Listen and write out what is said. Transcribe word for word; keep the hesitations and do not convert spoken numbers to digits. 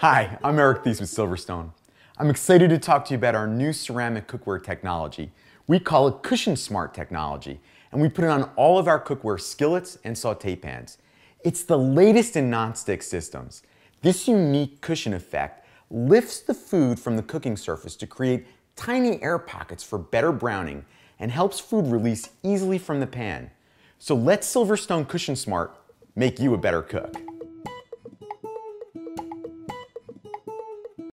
Hi, I'm Eric Thies with Silverstone. I'm excited to talk to you about our new ceramic cookware technology. We call it Cushion Smart technology, and we put it on all of our cookware skillets and sauté pans. It's the latest in nonstick systems. This unique cushion effect lifts the food from the cooking surface to create tiny air pockets for better browning and helps food release easily from the pan. So let Silverstone Cushion Smart make you a better cook.